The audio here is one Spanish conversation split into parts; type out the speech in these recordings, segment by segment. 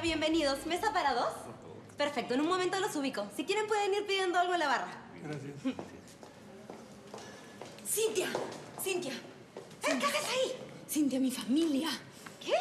Hola, bienvenidos. ¿Mesa para dos? Perfecto, en un momento los ubico. Si quieren pueden ir pidiendo algo en la barra. Gracias. Cintia, Cintia. ¿Qué haces ahí? Cintia, mi familia. ¿Qué?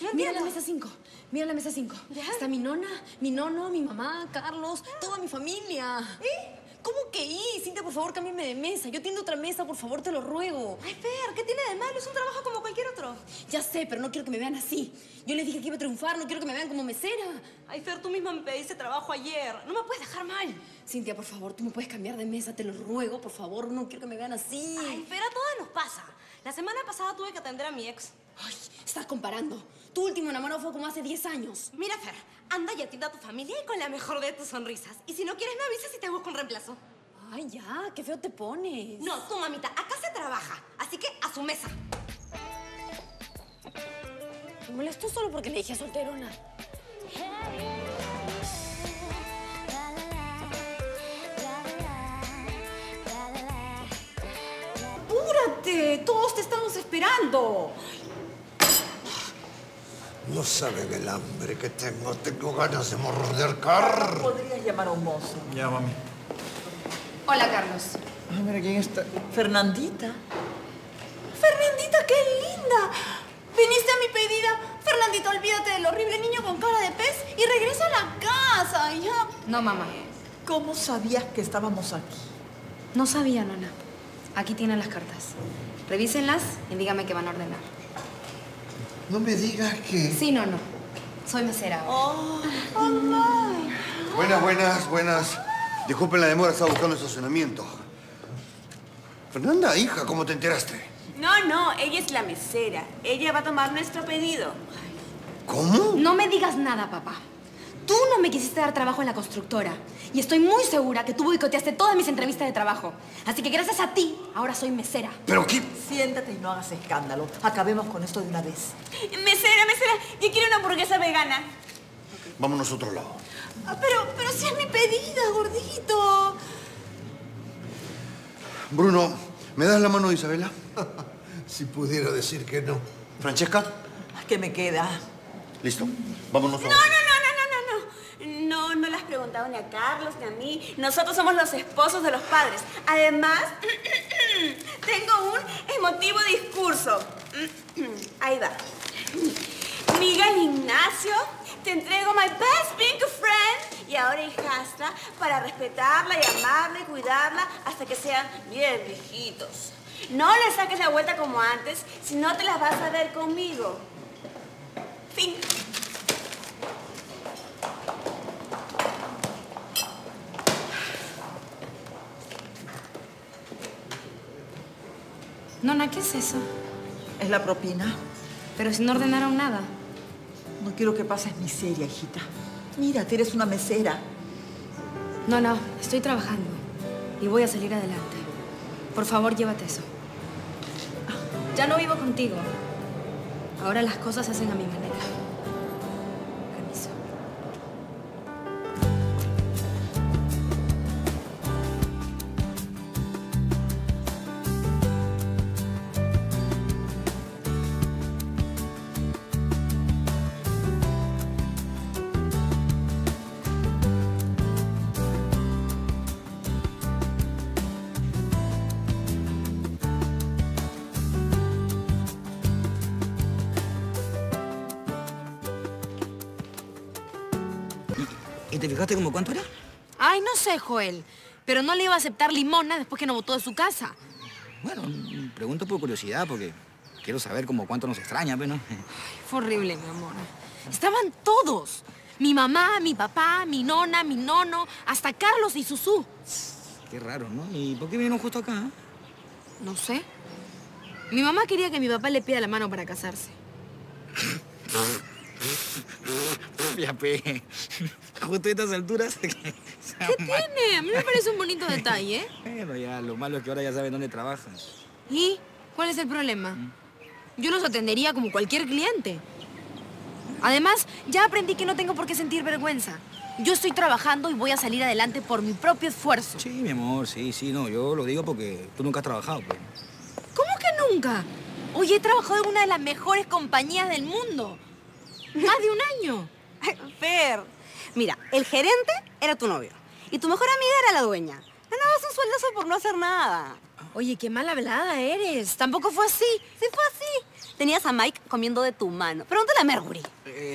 No entiendo. Mira la mesa 5. Mira la mesa 5. Está mi nona, mi nono, mi mamá, Carlos, toda mi familia. ¿Y? ¿Cómo que y? Cintia, por favor, cámbiame de mesa. Yo tiendo otra mesa, por favor, te lo ruego. Ay, Fer, ¿qué tiene de malo? Es un trabajo como cualquier otro. Ya sé, pero no quiero que me vean así. Yo les dije que iba a triunfar, no quiero que me vean como mesera. Ay, Fer, tú misma me pediste trabajo ayer. No me puedes dejar mal. Cintia, por favor, tú me puedes cambiar de mesa, te lo ruego, por favor. No quiero que me vean así. Ay, Fer, a todas nos pasa. La semana pasada tuve que atender a mi ex. Ay, estás comparando. Tu último enamorado fue como hace 10 años. Mira, Fer, anda y atiende a tu familia y con la mejor de tus sonrisas. Y si no quieres, me avisas y te busco un reemplazo. Ay, ya, qué feo te pones. No, tú, mamita, acá se trabaja. Así que a su mesa. Me molestó solo porque le dije solterona. ¡Apúrate! Todos te estamos esperando. No saben el hambre que tengo. Tengo ganas de morder carne. ¿Podrías llamar a un mozo? Llámame. Hola, Carlos. Ay, mira quién está. Fernandita. ¡Fernandita, qué linda! Viniste a mi pedida. Fernandita, olvídate del horrible niño con cara de pez y regresa a la casa, ya. No, mamá. ¿Cómo sabías que estábamos aquí? No sabía, nana. Aquí tienen las cartas. Revísenlas y díganme que van a ordenar. No me digas que... Sí, no, no. Soy mesera. Oh, hola. Buenas, buenas, buenas. Disculpen la demora, estaba buscando estacionamiento. Fernanda, hija, ¿cómo te enteraste? No, no, ella es la mesera. Ella va a tomar nuestro pedido. ¿Cómo? No me digas nada, papá. Tú no me quisiste dar trabajo en la constructora. Y estoy muy segura que tú boicoteaste todas mis entrevistas de trabajo. Así que gracias a ti, ahora soy mesera. ¿Pero qué? Siéntate y no hagas escándalo. Acabemos con esto de una vez. Mesera, mesera, yo quiero una hamburguesa vegana. Okay. Vámonos a otro lado. Ah, pero si es mi pedida, gordito. Bruno, ¿me das la mano de Isabela? Si pudiera decir que no. ¿Francesca? ¿Qué me queda? Listo, vámonos a... No, no, no. No, no le has preguntado ni a Carlos ni a mí. Nosotros somos los esposos de los padres. Además, tengo un emotivo discurso. Ahí va. Miguel Ignacio, te entrego my best big friend y ahora hijastra para respetarla y amarla y cuidarla hasta que sean bien viejitos. No le saques la vuelta como antes, si no te las vas a ver conmigo. Fin. Nona, ¿qué es eso? Es la propina. Pero si no ordenaron nada. No quiero que pases miseria, hijita. Mírate, eres una mesera. No, no, estoy trabajando. Y voy a salir adelante. Por favor, llévate eso. Ya no vivo contigo. Ahora las cosas se hacen a mi manera. Permiso. ¿Te fijaste como cuánto era? Ay, no sé, Joel. Pero no le iba a aceptar limona después que nos botó de su casa. Bueno, pregunto por curiosidad porque quiero saber como cuánto nos extraña, ¿no? Ay, fue horrible, mi amor. Estaban todos. Mi mamá, mi papá, mi nona, mi nono, hasta Carlos y Susú. Qué raro, ¿no? ¿Y por qué vinieron justo acá? No sé. Mi mamá quería que mi papá le pida la mano para casarse. Ya, pe. Justo a estas alturas... ¿Qué tiene? A mí me parece un bonito detalle, ¿eh? Bueno, ya, lo malo es que ahora ya saben dónde trabajan. ¿Y? ¿Cuál es el problema? Yo los atendería como cualquier cliente. Además, ya aprendí que no tengo por qué sentir vergüenza. Yo estoy trabajando y voy a salir adelante por mi propio esfuerzo. Sí, mi amor, sí, no, yo lo digo porque tú nunca has trabajado, pues. ¿Cómo que nunca? Oye, he trabajado en una de las mejores compañías del mundo. Más de un año. Fer, mira, el gerente era tu novio y tu mejor amiga era la dueña. Ganabas un sueldazo por no hacer nada. Oye, qué mal hablada eres. Tampoco fue así. Sí fue así. Tenías a Mike comiendo de tu mano. Pregúntale a Mercury.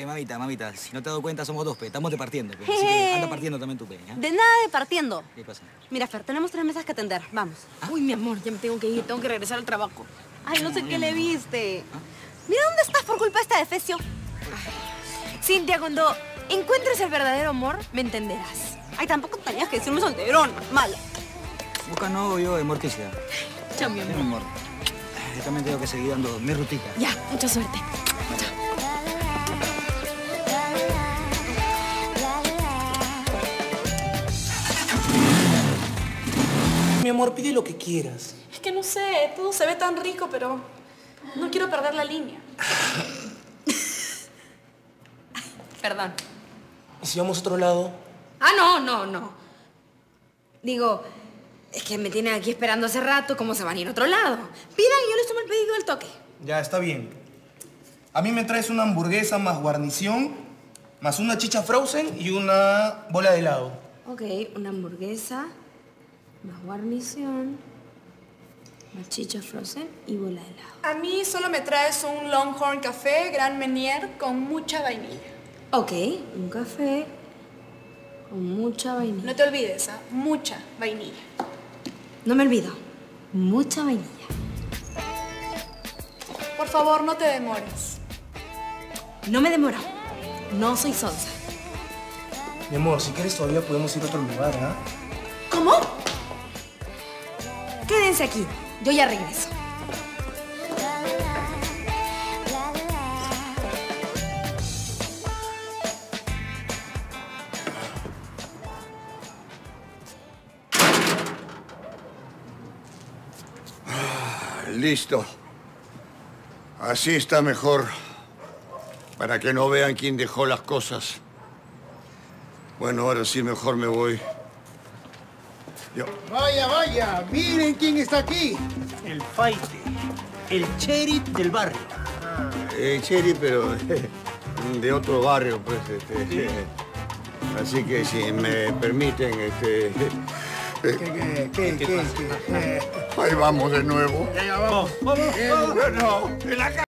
Mamita, si no te has dado cuenta, somos dos, pe. Estamos departiendo, pe. Así que anda partiendo también tu pe, ¿eh? De nada departiendo. ¿Qué pasa? Mira, Fer, tenemos 3 mesas que atender. Vamos. ¿Ah? Uy, mi amor, ya me tengo que ir. Tengo que regresar al trabajo. Ay, no sé qué le viste. ¿Ah? Mira dónde estás por culpa de esta defecio. Cintia, cuando encuentres el verdadero amor, me entenderás. Ay, tampoco tenías que decirme solterón. Mala. Busca novio de morticidad. Chao, mi amor. Yo también tengo que seguir dando mi rutica. Ya, mucha suerte. Chao. Mi amor, pide lo que quieras. Es que no sé, todo se ve tan rico, pero no quiero perder la línea. Perdón. ¿Y si vamos a otro lado? Ah, no. Digo, es que me tienen aquí esperando hace rato. ¿Cómo se van a ir a otro lado? Pidan y yo les tomo el pedido al toque. Ya, está bien. A mí me traes una hamburguesa más guarnición, más una chicha frozen y una bola de helado. Ok, una hamburguesa... más guarnición, más chicha frozen y bola de helado. A mí solo me traes un Longhorn Café Gran Menier con mucha vainilla. Ok, un café con mucha vainilla. No te olvides, ¿ah? Mucha vainilla. No me olvido. Mucha vainilla. Por favor, no te demores. No me demoro. No soy sonsa. Mi amor, si quieres todavía podemos ir a otro lugar, ¿ah? ¿Cómo? Quédense aquí, yo ya regreso. Listo. Así está mejor. Para que no vean quién dejó las cosas. Bueno, ahora sí mejor me voy. Yo. Vaya, miren quién está aquí. El Faite, el sheriff del barrio. Sheriff, pero de otro barrio, pues. Así que si me permiten, ¿Qué? Ahí vamos de nuevo. Ya vamos. No, en la calle.